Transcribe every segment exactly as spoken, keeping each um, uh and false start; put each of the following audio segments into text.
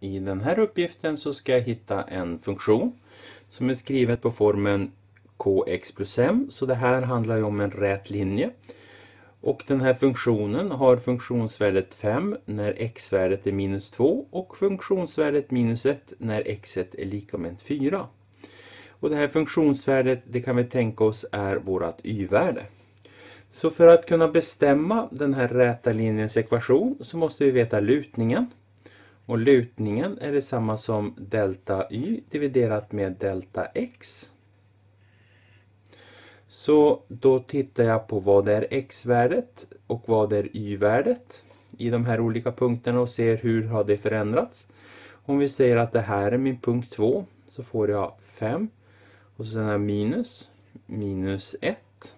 I den här uppgiften så ska jag hitta en funktion som är skrivet på formen kx plus m. Så det här handlar ju om en rät linje. Och den här funktionen har funktionsvärdet fem när x-värdet är minus två och funktionsvärdet minus ett när x ett är lika med fyra. Och det här funktionsvärdet, det kan vi tänka oss, är vårt y-värde. Så för att kunna bestämma den här räta linjens ekvation så måste vi veta lutningen. Och lutningen är detsamma som delta y dividerat med delta x. Så då tittar jag på vad är x-värdet och vad är y-värdet i de här olika punkterna och ser hur har det förändrats. Om vi säger att det här är min punkt två så får jag fem och sen har jag minus, minus ett.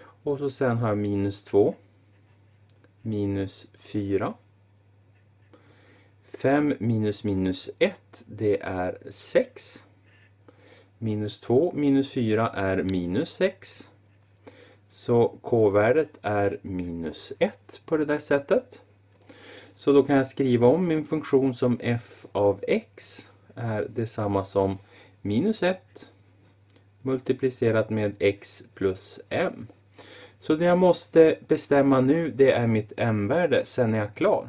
Och så sen har jag minus två, minus fyra, fem minus minus ett det är sex, minus två minus fyra är minus sex. Så k-värdet är minus ett på det där sättet. Så då kan jag skriva om min funktion som f av x är detsamma som minus ett multiplicerat med x plus m. Så det jag måste bestämma nu det är mitt m-värde, sen är jag klar.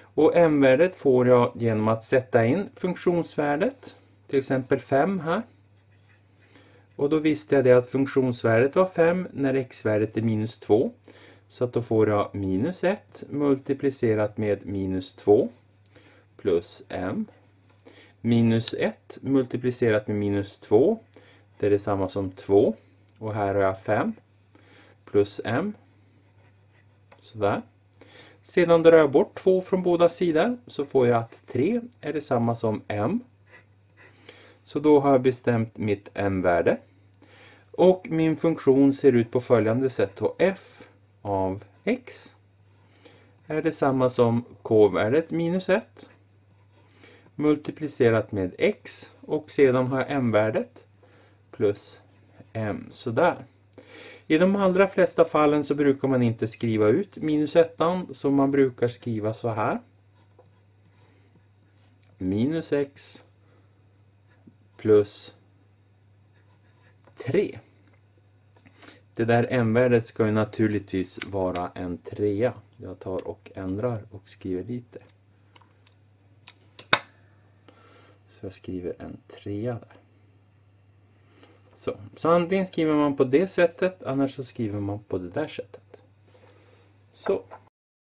Och m-värdet får jag genom att sätta in funktionsvärdet, till exempel fem här. Och då visste jag det att funktionsvärdet var fem när x-värdet är minus två. Så att då får jag minus ett multiplicerat med minus två plus m. Minus ett multiplicerat med minus två, det är detsamma som två. Och här har jag fem. Plus m. Sådär. Sedan drar jag bort två från båda sidor. Så får jag att tre är detsamma som m. Så då har jag bestämt mitt m-värde. Och min funktion ser ut på följande sätt. Då f av x är detsamma som k-värdet minus ett. Multiplicerat med x. Och sedan har jag m-värdet plus m. Sådär. I de allra flesta fallen så brukar man inte skriva ut minus ettan, så man brukar skriva så här. Minus x plus tre. Det där m-värdet ska ju naturligtvis vara en trea. Jag tar och ändrar och skriver dit det. Så jag skriver en trea där. Så. så antingen skriver man på det sättet, annars så skriver man på det där sättet. Så.